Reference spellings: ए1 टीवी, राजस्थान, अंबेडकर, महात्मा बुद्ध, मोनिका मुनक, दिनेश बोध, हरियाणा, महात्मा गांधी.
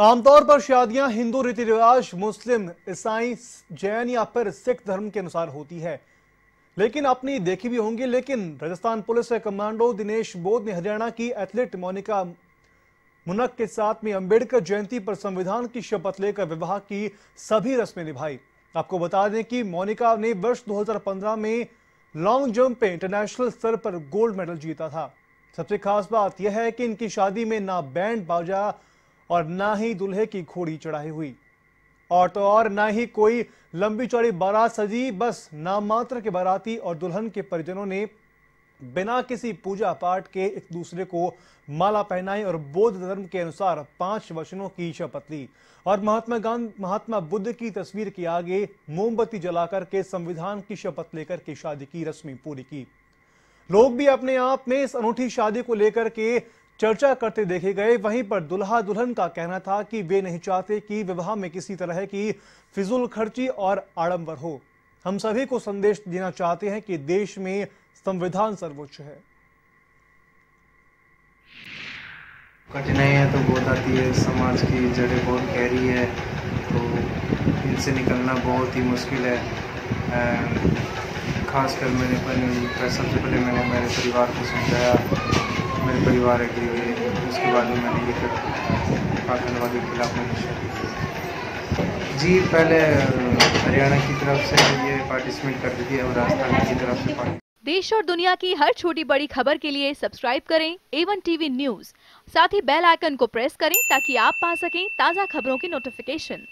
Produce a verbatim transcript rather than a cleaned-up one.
आमतौर पर शादियां हिंदू रीति रिवाज, मुस्लिम, ईसाई, जैन या फिर सिख धर्म के अनुसार होती है, लेकिन आपने देखी भी होंगी। लेकिन राजस्थान पुलिस के कमांडो दिनेश बोध ने हरियाणा की एथलीट मोनिका मुनक के साथ में अंबेडकर जयंती पर संविधान की शपथ लेकर विवाह की सभी रस्में निभाई। आपको बता दें कि मोनिका ने वर्ष दो हज़ार पंद्रह में लॉन्ग जंप में इंटरनेशनल स्तर पर गोल्ड मेडल जीता था। सबसे खास बात यह है कि इनकी शादी में ना बैंड बाजा और ना ही दूल्हे की घोड़ी चढ़ाई हुई, और तो और ना ही कोई लंबी चौड़ी बारात सजी। बस नाम मात्र के बाराती और दुल्हन के परिजनों ने बिना किसी पूजा पाठ के एक दूसरे को माला पहनाई और बौद्ध धर्म के अनुसार पांच वचनों की शपथ ली और महात्मा गांधी महात्मा बुद्ध की तस्वीर के आगे मोमबत्ती जलाकर के संविधान की शपथ लेकर के शादी की रस्में पूरी की। लोग भी अपने आप में इस अनूठी शादी को लेकर के चर्चा करते देखे गए। वहीं पर दुल्हा दुल्हन का कहना था कि वे नहीं चाहते कि विवाह में किसी तरह की फिजूल खर्ची और आडंबर हो। हम सभी को संदेश देना चाहते हैं कि देश में संविधान सर्वोच्च है। कठिनाइयां तो बहुत आती है, समाज की जड़ें बहुत गहरी है, तो इनसे निकलना बहुत ही मुश्किल है। खासकर मैंने पर सबसे पहले मैंने मेरे परिवार को समझाया, मेरे परिवार के लिए, उसके बाद में मैंने ये आतंकवाद के खिलाफ जी पहले हरियाणा की तरफ से ये पार्टिसिपेट कर दी है और राजस्थान की तरफ से। देश और दुनिया की हर छोटी बड़ी खबर के लिए सब्सक्राइब करें ए वन टीवी न्यूज़, साथ ही बेल आइकन को प्रेस करें ताकि आप पा सकें ताज़ा खबरों की नोटिफिकेशन।